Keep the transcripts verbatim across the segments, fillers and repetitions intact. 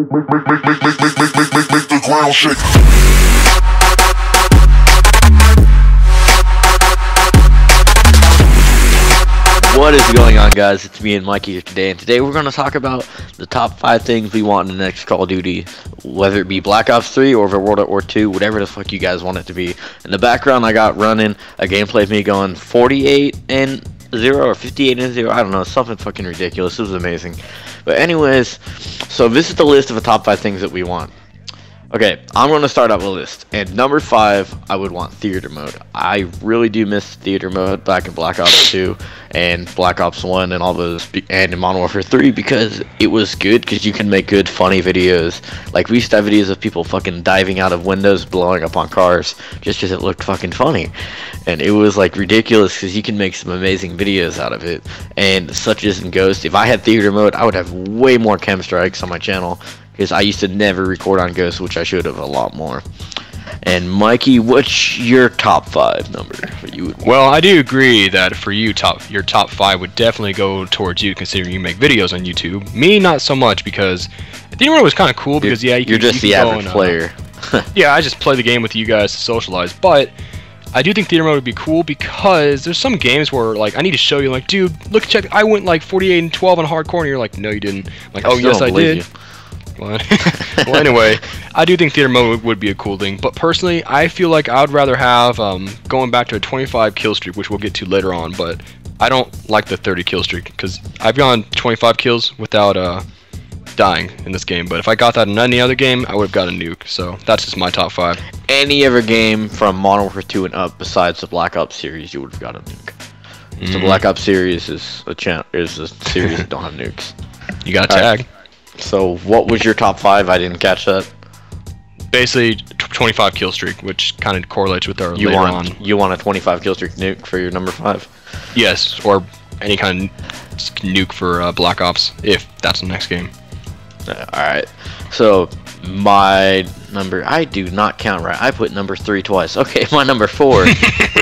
Make, make, make, make, make, make, make, make, make, make the ground shake. What is going on, guys? It's me and Mikey here today, and today we're going to talk about the top five things we want in the next Call of Duty, whether it be Black Ops three or World at War two, whatever the fuck you guys want it to be. In the background, I got running a gameplay of me going forty-eight and zero or fifty-eight and zero. I don't know, something fucking ridiculous. It was amazing. But anyways, so this is the list of the top five things that we want. Okay, I'm going to start out with a list, and number five, I would want theater mode. I really do miss theater mode back in Black Ops two and Black Ops one and all those, and in Modern Warfare three, because it was good, because you can make good, funny videos. Like, we used to have videos of people fucking diving out of windows, blowing up on cars, just because it looked fucking funny. And it was, like, ridiculous, because you can make some amazing videos out of it. And such as in Ghost, if I had theater mode, I would have way more chem strikes on my channel. Because I used to never record on Ghost, which I should have a lot more. And Mikey, what's your top five number? You would well, I do agree that for you, top your top five would definitely go towards you, considering you make videos on YouTube. Me, not so much, because I think it was kind of cool because you're, yeah, you you're can, just you the average and, player. Uh, yeah, I just play the game with you guys to socialize, but I do think theater mode would be cool because there's some games where, like, I need to show you, like, dude, look, check, I went like forty-eight and twelve on hardcore, and you're like, no, you didn't. I'm like, I oh yes, I did. You. Well, anyway, I do think theater mode would be a cool thing, but personally, I feel like I'd rather have um, going back to a twenty-five kill streak, which we'll get to later on. But I don't like the thirty kill streak because I've gone twenty-five kills without uh, dying in this game. But if I got that in any other game, I would have got a nuke. So that's just my top five. Any other game from Modern Warfare two and up, besides the Black Ops series, you would have got a nuke. Mm. The Black Ops series is a cha is a series that don't have nukes. You got a tag. Right. So what was your top five? I didn't catch that. Basically, twenty-five kill streak, which kind of correlates with our you later want, on. You want a twenty-five kill streak nuke for your number five? Yes, or any kind of nuke for uh, Black Ops, if that's the next game. Uh, all right. So my number, I do not count right. I put number three twice. Okay, my number four would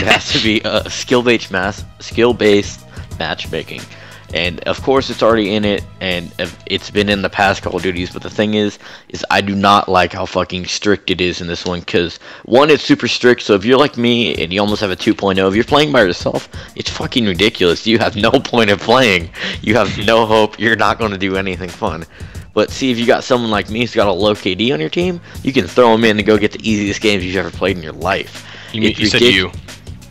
have to be uh, skill-based mass, skill-based matchmaking. And of course it's already in it, and it's been in the past Call of Duties, but the thing is, is I do not like how fucking strict it is in this one, because one, it's super strict, so if you're like me, and you almost have a two point oh, if you're playing by yourself, it's fucking ridiculous, you have no point of playing, you have no hope, you're not going to do anything fun. But see, if you got someone like me who's got a low K D on your team, you can throw them in to go get the easiest games you've ever played in your life. You, mean, you said you.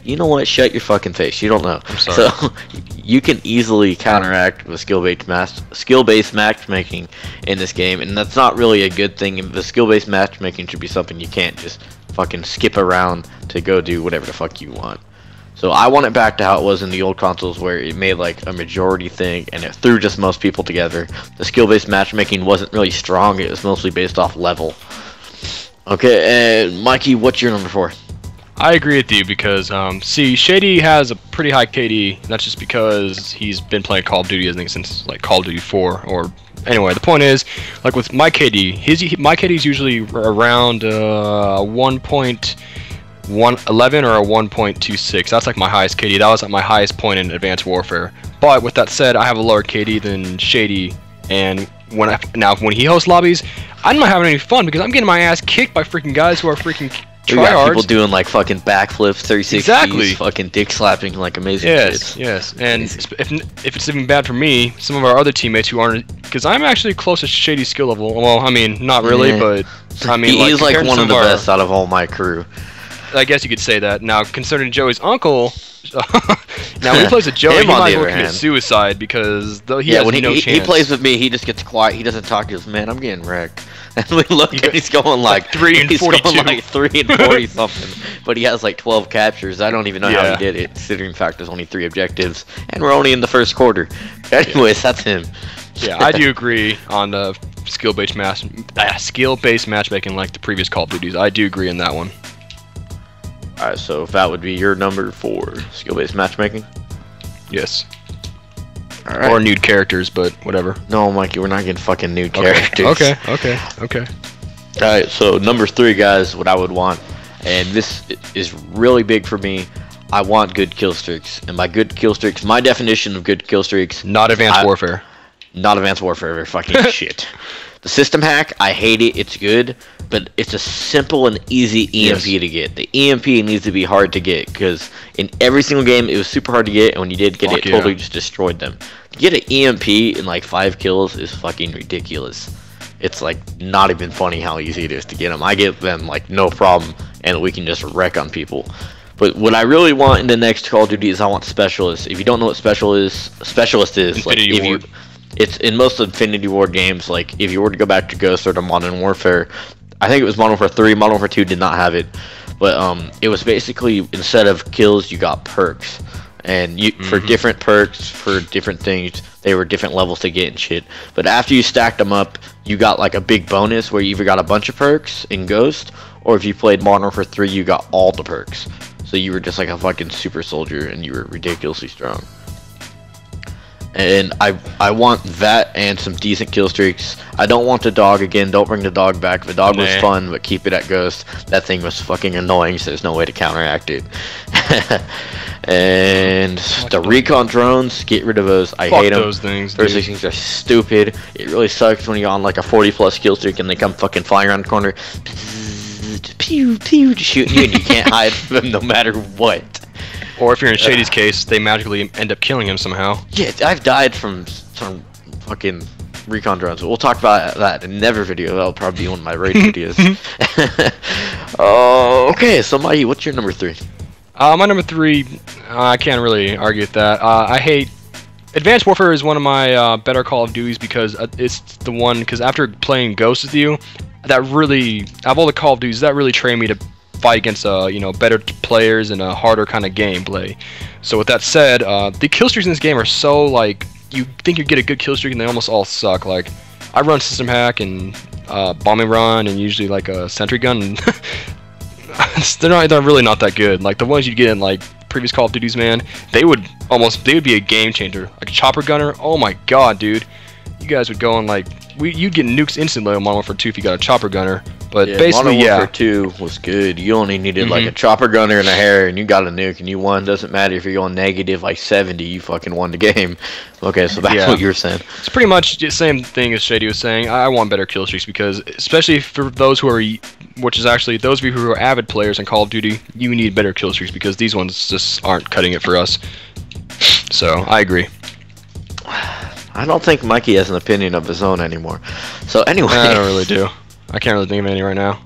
You know what? Shut your fucking face. You don't know. I'm sorry. So you can easily counteract with skill-based mas- skill-based matchmaking in this game, and that's not really a good thing. The skill-based matchmaking should be something you can't just fucking skip around to go do whatever the fuck you want. So I want it back to how it was in the old consoles, where it made like a majority thing and it threw just most people together. The skill-based matchmaking wasn't really strong. It was mostly based off level. Okay, and Mikey, what's your number four? I agree with you because, um, see, Shady has a pretty high K D, and that's just because he's been playing Call of Duty, I think, since, like, Call of Duty four, or, anyway, the point is, like, with my K D, his my K D is usually around uh, one point one eleven or a one point two six, that's, like, my highest K D, that was, like, my highest point in Advanced Warfare, but with that said, I have a lower K D than Shady, and... When I, now, when he hosts lobbies, I'm not having any fun because I'm getting my ass kicked by freaking guys who are freaking tryhards. People doing like fucking backflips, three sixties, exactly. Fucking dick slapping like amazing yes, kids. Yes, yes. And if, if it's even bad for me, some of our other teammates who aren't, because I'm actually close to Shady's skill level. Well, I mean, not really, yeah. But I mean, he like, is like one of the our, best out of all my crew. I guess you could say that. Now, concerning Joey's uncle, now when he plays with Joey, he might look at suicide because though he yeah, has when he, no he, chance. He plays with me, he just gets quiet. He doesn't talk to us. Man, I'm getting wrecked. And we look, and he's going like three and forty, like three and forty something. But he has like twelve captures. I don't even know yeah. how he did it, considering the fact there's only three objectives, and we're only in the first quarter. Anyways, yeah. That's him. Yeah, I do agree on the skill-based match, uh, skill-based matchmaking, like the previous Call of Duties. I do agree on that one. Alright, so if that would be your number four, skill-based matchmaking? Yes. All right. Or nude characters, but whatever. No, Mikey, we're not getting fucking nude okay. characters. Okay, okay, okay. Alright, so number three, guys, what I would want, and this is really big for me, I want good kill streaks. And by good kill streaks, my definition of good kill streaks... Not Advanced I, Warfare. Not Advanced Warfare, they're fucking shit. The system hack, I hate it. It's good, but it's a simple and easy E M P yes. to get. The E M P needs to be hard to get, because in every single game it was super hard to get, and when you did get Fuck it, it yeah. totally just destroyed them. To get an E M P in like five kills is fucking ridiculous. It's like not even funny how easy it is to get them. I get them like no problem, and we can just wreck on people. But what I really want in the next Call of Duty is I want specialists. If you don't know what special is, specialist is Infinity like if Ward. you. It's in most Infinity Ward games. Like if you were to go back to Ghost or to Modern Warfare, I think it was Modern Warfare three. Modern Warfare two did not have it, but um, it was basically instead of kills, you got perks, and you mm-hmm. for different perks for different things. They were different levels to get and shit. But after you stacked them up, you got like a big bonus where you either got a bunch of perks in Ghost, or if you played Modern Warfare three, you got all the perks. So you were just like a fucking super soldier, and you were ridiculously strong. And I I want that and some decent kill streaks. I don't want the dog again. Don't bring the dog back. The dog nah. was fun, but keep it at Ghost. That thing was fucking annoying, so there's no way to counteract it. And the recon drones, get rid of those. I Fuck hate them. Those things, those dude. things are stupid. It really sucks when you're on like a forty plus kill streak and they come fucking flying around the corner. Pew, pew, shooting you, and you can't hide from them no matter what. Or if you're in Shady's case, they magically end up killing him somehow. Yeah, I've died from some fucking recon drones. We'll talk about that in another video. That'll probably be one of my raid videos. Oh, okay, so Mahi, what's your number three? Uh, my number three, uh, I can't really argue with that. Uh, I hate... Advanced Warfare is one of my uh, better Call of Duties because it's the one... Because after playing Ghost with you, that really... Out of all the Call of Duties, that really trained me to... fight against uh, you know better players and a harder kind of gameplay. So with that said, uh, the kill streaks in this game are so like you think you get a good kill streak and they almost all suck. Like I run system hack and uh, bombing run and usually like a sentry gun. And they're not they're really not that good. Like the ones you get in like previous Call of Duties, man, they would almost they would be a game changer. Like a chopper gunner, oh my god, dude, you guys would go on like. We, you'd get nukes instantly on Modern Warfare two if you got a chopper gunner, but yeah, basically, Modern yeah. Modern Warfare two was good. You only needed mm-hmm. like a chopper gunner and a hair, and you got a nuke, and you won. Doesn't matter if you're going negative like seventy, you fucking won the game. Okay, so that's yeah. what you were saying. It's pretty much the same thing as Shady was saying. I want better kill streaks because, especially for those who are, which is actually those of you who are avid players in Call of Duty, you need better kill streaks because these ones just aren't cutting it for us. So I agree. I don't think Mikey has an opinion of his own anymore. So anyway, I don't really do. I can't really think of any right now.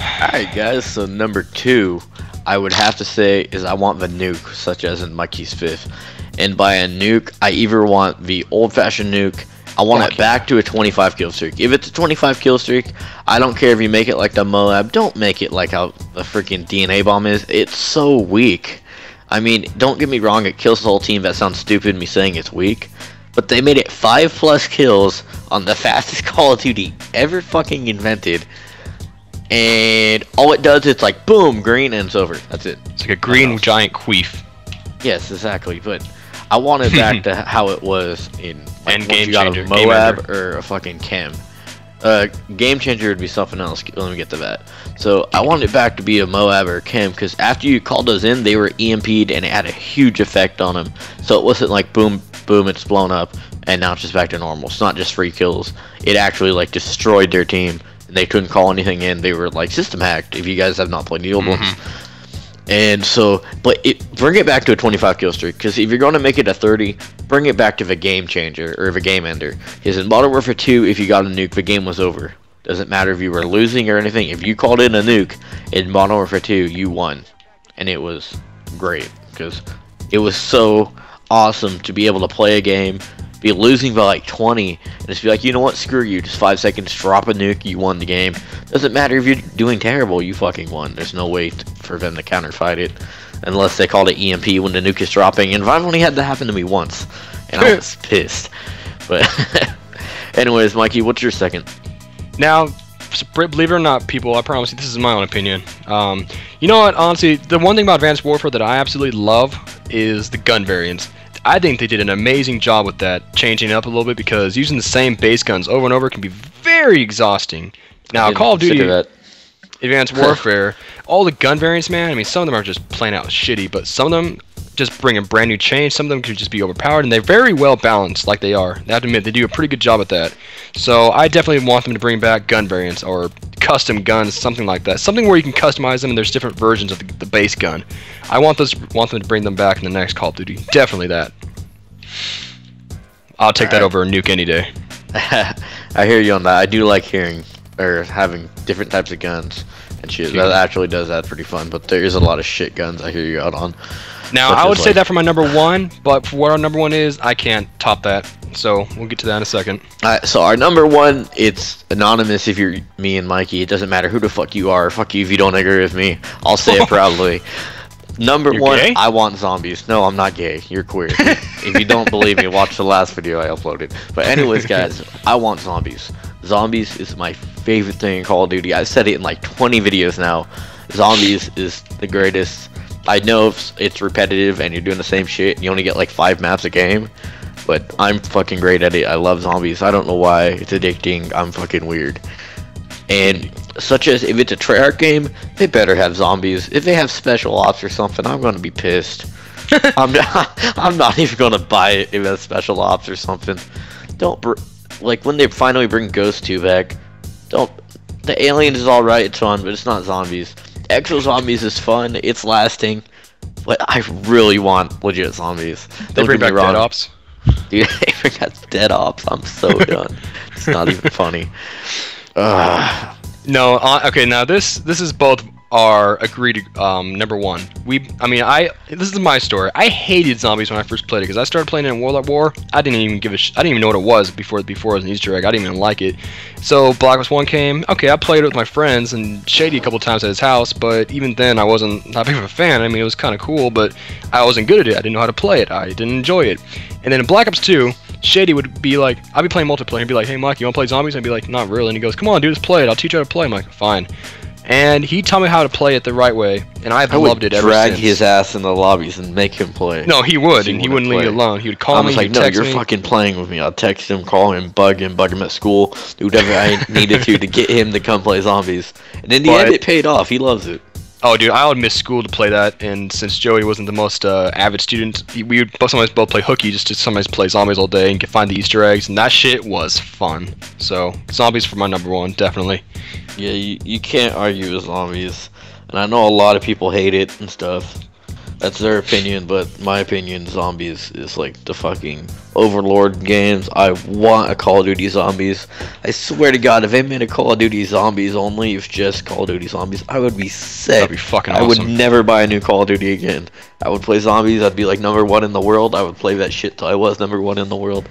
All right, guys. So number two, I would have to say is I want the nuke, such as in Mikey's fifth. And by a nuke, I either want the old-fashioned nuke. I want okay. it back to a twenty-five kill streak. If it's a twenty-five kill streak, I don't care if you make it like the MOAB. Don't make it like how the freaking D N A bomb is. It's so weak. I mean, don't get me wrong, it kills the whole team. That sounds stupid, me saying it's weak. But they made it five plus kills on the fastest Call of Duty ever fucking invented. And all it does is like, boom, green, and it's over. That's it. It's like a green giant queef. Yes, exactly. But I want it back to how it was in like, and game you got changer, a MOAB or a fucking chem. Uh, game changer would be something else. Let me get to that. So I wanted it back to be a MOAB or a chem because after you called those in, they were E M P'd and it had a huge effect on them. So it wasn't like boom, boom, it's blown up and now it's just back to normal. It's not just free kills. It actually like destroyed their team and they couldn't call anything in. They were like system hacked. If you guys have not played the old ones. And so, but it, bring it back to a twenty-five kill streak, because if you're going to make it a thirty, bring it back to the game changer, or the game ender. Because in Modern Warfare two, if you got a nuke, the game was over. Doesn't matter if you were losing or anything, if you called in a nuke, in Modern Warfare two, you won. And it was great, because it was so awesome to be able to play a game, be losing by like twenty, and just be like, you know what, screw you, just five seconds, drop a nuke, you won the game. Doesn't matter if you're doing terrible, you fucking won. There's no way for them to counterfight it, unless they called it E M P when the nuke is dropping, and I've only had that happen to me once, and I was pissed. But, anyways, Mikey, what's your second? Now, believe it or not, people, I promise you, this is my own opinion. Um, you know what, honestly, the one thing about Advanced Warfare that I absolutely love is the gun variants. I think they did an amazing job with that, changing it up a little bit because using the same base guns over and over can be very exhausting. Now, Call of Duty, that. Advanced Warfare, all the gun variants, man, I mean, some of them are just plain out shitty, but some of them just bring a brand new change. Some of them could just be overpowered, and they're very well balanced like they are. I have to admit, they do a pretty good job at that. So I definitely want them to bring back gun variants or custom guns, something like that. Something where you can customize them and there's different versions of the, the base gun. I want, those, want them to bring them back in the next Call of Duty. Definitely that. I'll take that over a nuke any day. I hear you on that. I do like hearing or having different types of guns and shit. That actually does that pretty fun, but there is a lot of shit guns I hear you out on. Now, I would like... say that for my number one, but for what our number one is, I can't top that. So, we'll get to that in a second. Uh, so, our number one, it's anonymous if you're me and Mikey. It doesn't matter who the fuck you are. Fuck you if you don't agree with me. I'll say it proudly. Number You're one, gay? I want zombies. No, I'm not gay. You're queer. If you don't believe me, watch the last video I uploaded. But anyways, guys, I want zombies. Zombies is my favorite thing in Call of Duty. I've said it in like twenty videos now. Zombies is the greatest. I know it's repetitive and you're doing the same shit and you only get like five maps a game, but I'm fucking great at it. I love zombies. I don't know why. It's addicting. I'm fucking weird. And such as if it's a Treyarch game, they better have zombies. If they have special ops or something, I'm gonna be pissed. I'm not, I'm not even gonna buy it if it has special ops or something. Don't br like when they finally bring Ghost two back. Don't the aliens is all right, it's fun, but it's not zombies. Exo Zombies is fun, it's lasting, but I really want legit zombies. Don't they bring back Dead Ops. Dude, I forgot Dead Ops. I'm so done. It's not even funny. Uh, no, uh, okay. Now this this is both our agreed um, number one. We, I mean, I this is my story. I hated zombies when I first played it because I started playing it in World at War. I didn't even give a sh I didn't even know what it was before before it was an Easter egg. I didn't even like it. So Black Ops one came. Okay, I played it with my friends and Shady a couple times at his house. But even then, I wasn't not big of a fan. I mean, it was kind of cool, but I wasn't good at it. I didn't know how to play it. I didn't enjoy it. And then in Black Ops two. Shady would be like, I'd be playing multiplayer and be like, hey Mike, you wanna play zombies? I'd be like, not really. And he goes, come on dude, just play it. I'll teach you how to play. I'm like, fine. And he taught me how to play it the right way, and I've I loved it ever since. I would drag his ass in the lobbies and make him play. No, he would, and he wouldn't leave me alone. He would call me, like, no, you're fucking playing with me. I'll text him, call him, bug him, bug him at school, do whatever I needed to to get him to come play zombies. And in the end, it paid off. He loves it. Oh, dude, I would miss school to play that, and since Joey wasn't the most uh, avid student, we would sometimes both play hooky, just to sometimes play zombies all day and get, find the Easter eggs, and that shit was fun. So, zombies for my number one, definitely. Yeah, you, you can't argue with zombies, and I know a lot of people hate it and stuff. That's their opinion, but my opinion, zombies is like the fucking overlord games. I want a Call of Duty Zombies. I swear to God, if they made a Call of Duty Zombies only, if just Call of Duty Zombies, I would be sick. That'd be fucking awesome. I would never buy a new Call of Duty again. I would play zombies. I'd be like number one in the world. I would play that shit till I was number one in the world.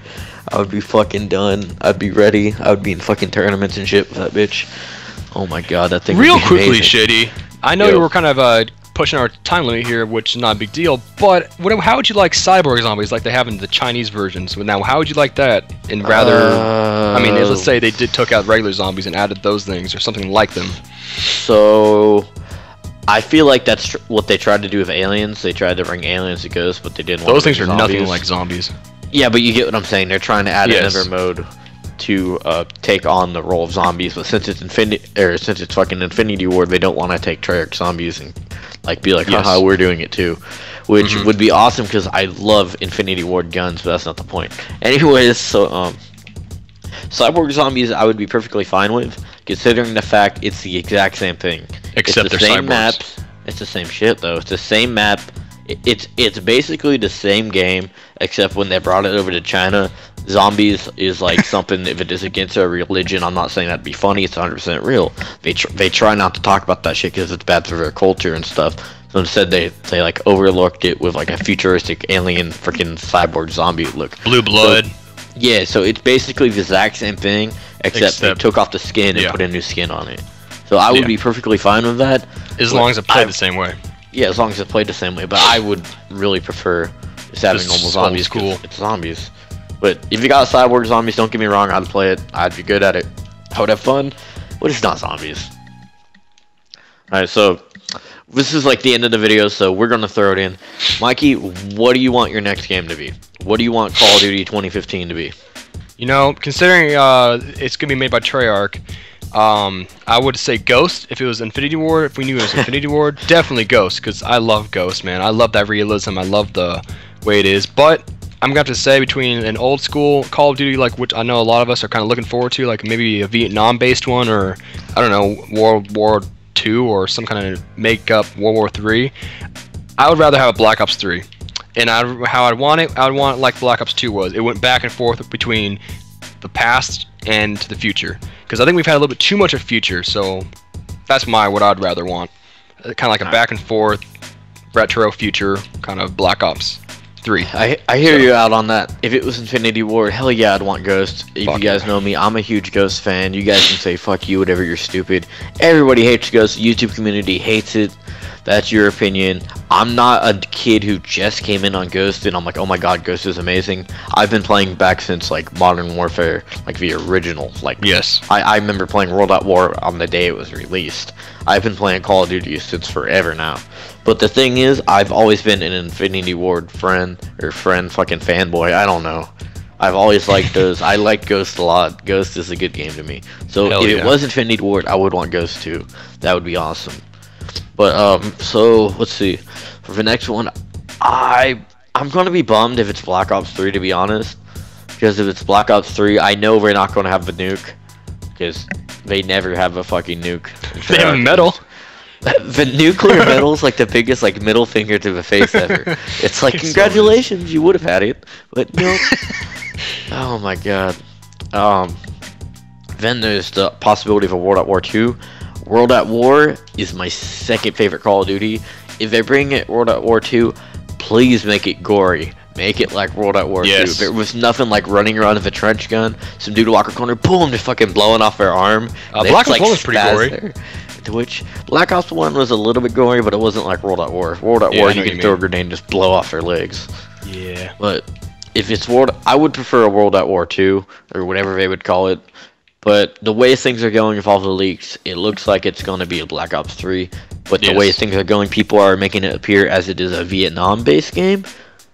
I would be fucking done. I'd be ready. I would be in fucking tournaments and shit with that bitch. Oh my God, that thing. Real quickly, Shitty. I know Yo. you were kind of a. Uh, pushing our time limit here, which is not a big deal, but what, how would you like cyborg zombies like they have in the Chinese versions? Now, how would you like that? And rather, uh, I mean, let's say they did took out regular zombies and added those things or something like them. So, I feel like that's tr what they tried to do with aliens. They tried to bring aliens to Ghosts, but they didn't. Those things are nothing like zombies. Yeah, but you get what I'm saying. They're trying to add yes. another mode to uh, take on the role of zombies, but since it's infinity, or since it's fucking Infinity Ward, they don't want to take Treyarch zombies and like be like, haha, yes. we're doing it too, which mm-hmm. would be awesome because I love Infinity Ward guns, but that's not the point. Anyways, so um, cyborg zombies I would be perfectly fine with, considering the fact it's the exact same thing. Except it's the they're same cyborgs. Maps. It's the same shit though. It's the same map. It's it's basically the same game, except when they brought it over to China, zombies is like something. If it is against a religion, I'm not saying that'd be funny. It's one hundred percent real. They tr they try not to talk about that shit because it's bad for their culture and stuff. So instead, they they like overlooked it with like a futuristic alien freaking cyborg zombie look. Blue blood. So, yeah, so it's basically the exact same thing, except, except they took off the skin and yeah. put a new skin on it. So I would yeah. be perfectly fine with that, as long as it played I, the same way. Yeah, as long as it played the same way, but I would really prefer just having just normal zombies. Cool. It's zombies. But if you got cyborg zombies, don't get me wrong, I'd play it. I'd be good at it. I would have fun, but it's not zombies. Alright, so this is like the end of the video, so we're going to throw it in. Mikey, what do you want your next game to be? What do you want Call of Duty twenty fifteen to be? You know, considering uh, it's going to be made by Treyarch, Um, I would say Ghost if it was Infinity Ward. If we knew it was Infinity Ward, definitely Ghost, because I love Ghost, man. I love that realism. I love the way it is. But I'm gonna have to say between an old school Call of Duty, like which I know a lot of us are kind of looking forward to, like maybe a Vietnam-based one, or I don't know, World War Two, or some kind of make-up World War Three. I would rather have a Black Ops Three. And I, how I'd want it, I would want it like Black Ops Two was. It went back and forth between the past and the future. Because I think we've had a little bit too much of future, so that's my what I'd rather want. Kind of like a back and forth, retro future kind of Black Ops Three. I, I hear so. you out on that. If it was Infinity Ward, hell yeah, I'd want Ghost. If fuck you guys know me, I'm a huge Ghost fan. You guys can say fuck you, whatever, you're stupid. Everybody hates Ghost. The YouTube community hates it. That's your opinion. I'm not a kid who just came in on Ghost and I'm like, oh my god, Ghost is amazing. I've been playing back since like Modern Warfare, like the original. Like, yes, I, I remember playing World at War on the day it was released. I've been playing Call of Duty since forever now. But the thing is, I've always been an Infinity Ward friend or friend fucking fanboy. I don't know. I've always liked those. I like Ghost a lot. Ghost is a good game to me. So Hell if yeah. it was Infinity Ward, I would want Ghost too. That would be awesome. But um, so let's see. For the next one, I I'm gonna be bummed if it's Black Ops Three, to be honest, because if it's Black Ops Three, I know we're not gonna have a nuke, because they never have a fucking nuke. They have metal. The nuclear metal's like the biggest like middle finger to the face ever. It's like congratulations, you would have had it, but no. Oh my god. Um, then there's the possibility of a World at War Two. World at War is my second favorite Call of Duty. If they bring it World at War Two, please make it gory. Make it like World at War Two. Yes. There was nothing like running around with a trench gun, some dude walk a corner, boom, they're fucking blowing off their arm. Uh, Black Ops One was pretty gory. There. Which Black Ops One was a little bit gory, but it wasn't like World at War. World at yeah, War, you can you throw a grenade and just blow off their legs. Yeah. But if it's World, I would prefer a World at War Two or whatever they would call it. But the way things are going with all the leaks, it looks like it's going to be a Black Ops Three. But yes. the way things are going, people are making it appear as it is a Vietnam-based game,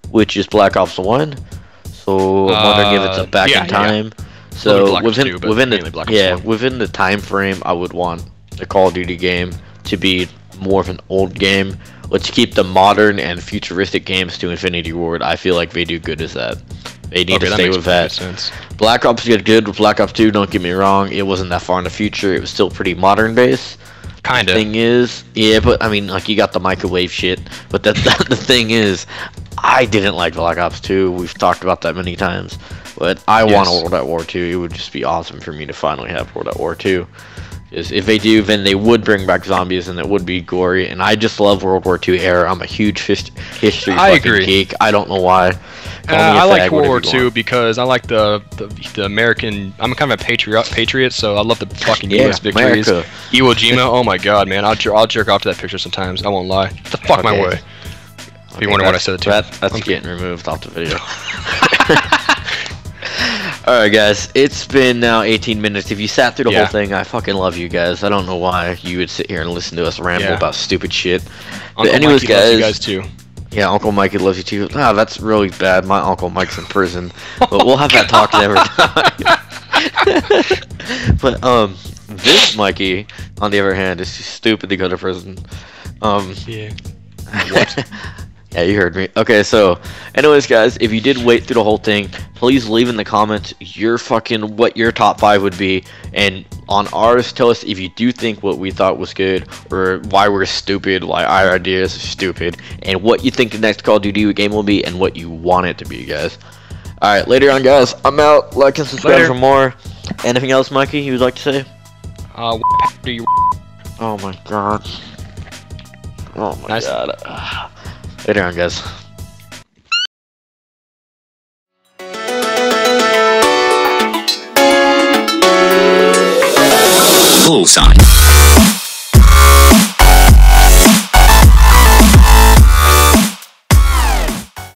which is Black Ops One. So I'm wondering uh, if it's a back yeah, in time. Yeah. So within two, within the yeah one. within the time frame, I would want the Call of Duty game to be more of an old game. Let's keep the modern and futuristic games to Infinity Ward. I feel like they do good as that. They need okay, to stay with that. Sense. Black Ops did good with Black Ops Two, don't get me wrong. It wasn't that far in the future. It was still pretty modern based. Kind of. The thing is, yeah, but I mean, like, you got the microwave shit. But that's not the thing is, I didn't like Black Ops Two. We've talked about that many times. But I yes. want a World at War Two. It would just be awesome for me to finally have World at War Two. If they do, then they would bring back zombies, and it would be gory. And I just love World War Two era. I'm a huge hist history I fucking agree. geek. I don't know why. Uh, I like World War Two because I like the, the the American. I'm kind of a patriot, patriot, so I love the fucking yeah, U S victories. America. Iwo Jima. Oh my god, man! I'll jer I'll jerk off to that picture sometimes. I won't lie. Get the fuck okay. my way. If okay, you wonder what I said to that, that's I'm getting removed off the video. Alright guys, it's been now eighteen minutes. If you sat through the yeah. whole thing, I fucking love you guys. I don't know why you would sit here and listen to us ramble yeah. about stupid shit. But Uncle anyways, Mikey guys, loves you guys too. Yeah, Uncle Mikey loves you too. Ah, that's really bad. My Uncle Mike's in prison. But we'll have that talk never time. But um, this Mikey, on the other hand, is stupid to go to prison. Um, yeah. What? Yeah, you heard me. Okay, so, anyways, guys, if you did wait through the whole thing, please leave in the comments your fucking what your top five would be, and on ours, tell us if you do think what we thought was good, or why we're stupid, why our ideas are stupid, and what you think the next Call of Duty game will be, and what you want it to be, guys. All right, later on, guys. I'm out. Like and subscribe later. for more. Anything else, Mikey, you would like to say? Uh, what do you? Oh my god. Oh my nice. god. Later on, guys. Full sign.